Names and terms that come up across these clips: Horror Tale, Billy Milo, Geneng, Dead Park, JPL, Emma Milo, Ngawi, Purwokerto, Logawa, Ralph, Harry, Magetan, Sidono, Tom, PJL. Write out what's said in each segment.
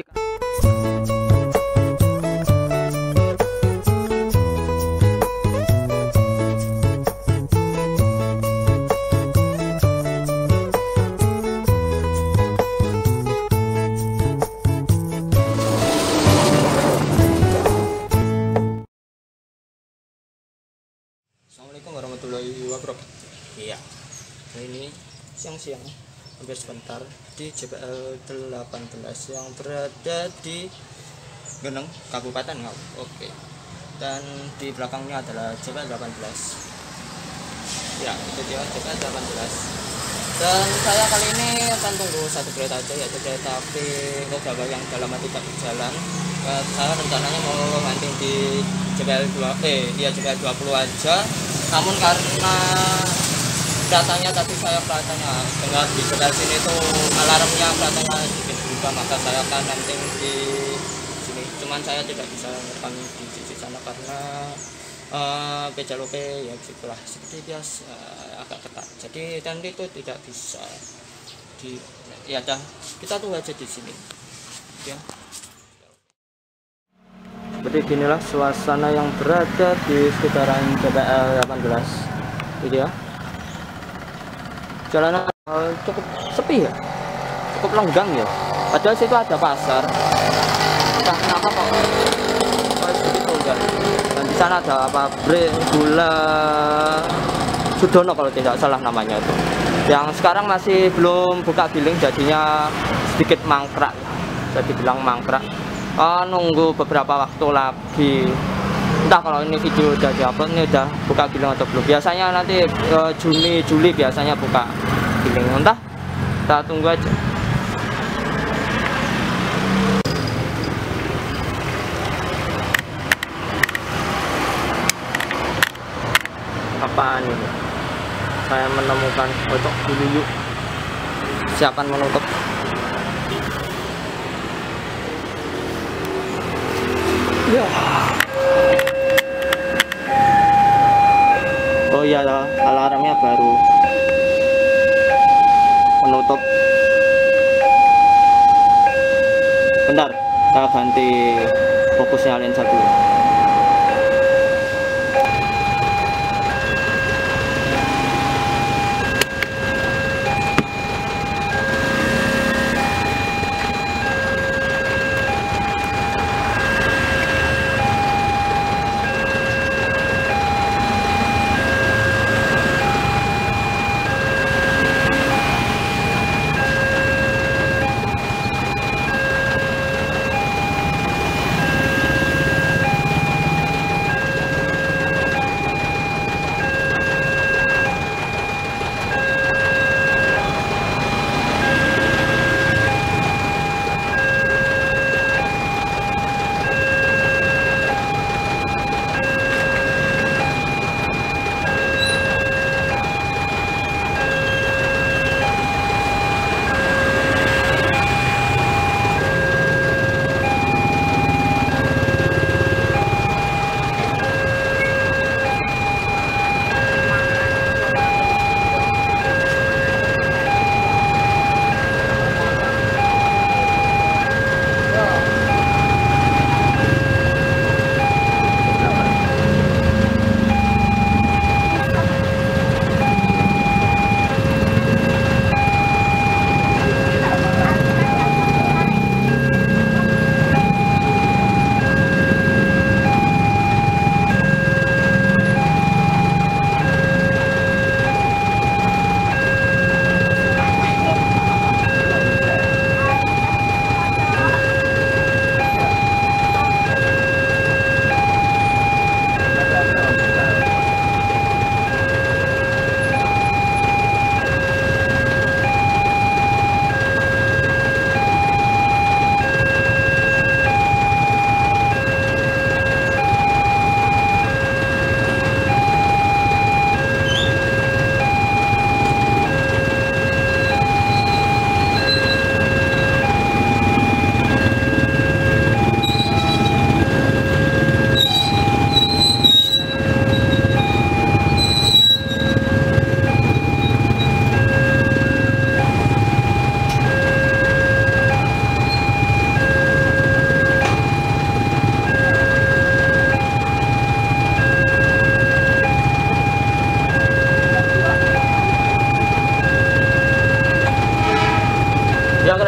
Assalamualaikum warahmatullahi wabarakatuh. Iya, nah ini siang-siang hampir sebentar di JPL 18 yang berada di Geneng, Kabupaten Ngau. Oke, dan di belakangnya adalah JPL 18. Ya, itu dia JPL 18. Dan saya kali ini akan tunggu satu kereta aja, yaitu kereta api Logawa yang dalam hati tak berjalan. Saya rencananya mau hunting di JPL 20 aja, namun karena datanya tadi saya pelatanya dengar di sebelah sini tuh alarmnya pelatanya sedikit berubah, maka saya akan hunting di sini. Cuman saya tidak bisa rekam di sisi sana karena PJLOP ya gitulah, seperti biasa agak ketat, jadi tadi itu tidak bisa di ya dah, kita tunggu aja di sini ya. Seperti inilah suasana yang berada di sekitaran JPL 18. Ini ya. Jalanan cukup sepi ya, cukup lenggang ya. Padahal situ ada pasar. Entah kenapa kok sedikit longgar. Dan di sana ada pabrik gula Sidono kalau tidak salah namanya itu. Yang sekarang masih belum buka giling, jadinya sedikit mangkrak. Jadi bilang mangkrak. Nunggu beberapa waktu lagi, entah kalau ini video udah diupload, ini udah buka giling atau belum. Biasanya nanti Juni Juli biasanya buka giling, entah, kita tunggu aja. Apaan ini? Saya menemukan kocok dulu yuk. Siapkan menutup. Ya. Oh iya, alarmnya baru menutup. Bentar, kita ganti fokusnya lensa dulu.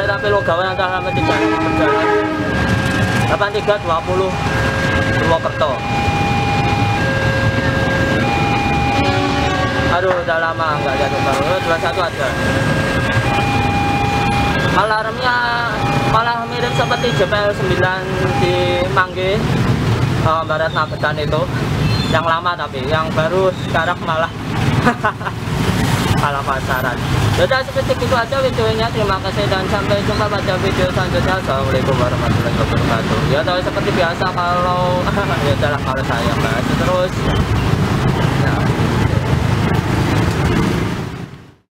kereta api Logawa antara lama 3 berjalan 8320 Purwokerto. Aduh, udah lama nggak ada baru 21 ada. Alarmnya malah mirip seperti JPL 9 di Mangge, barat Magetan itu. Yang lama tapi yang baru sekarang malah ala pasaran. Sudah seperti itu aja videonya. Terima kasih dan sampai jumpa pada video selanjutnya. Assalamualaikum warahmatullahi wabarakatuh. Ya tahu seperti biasa kalau ya salah kalau saya bahas terus.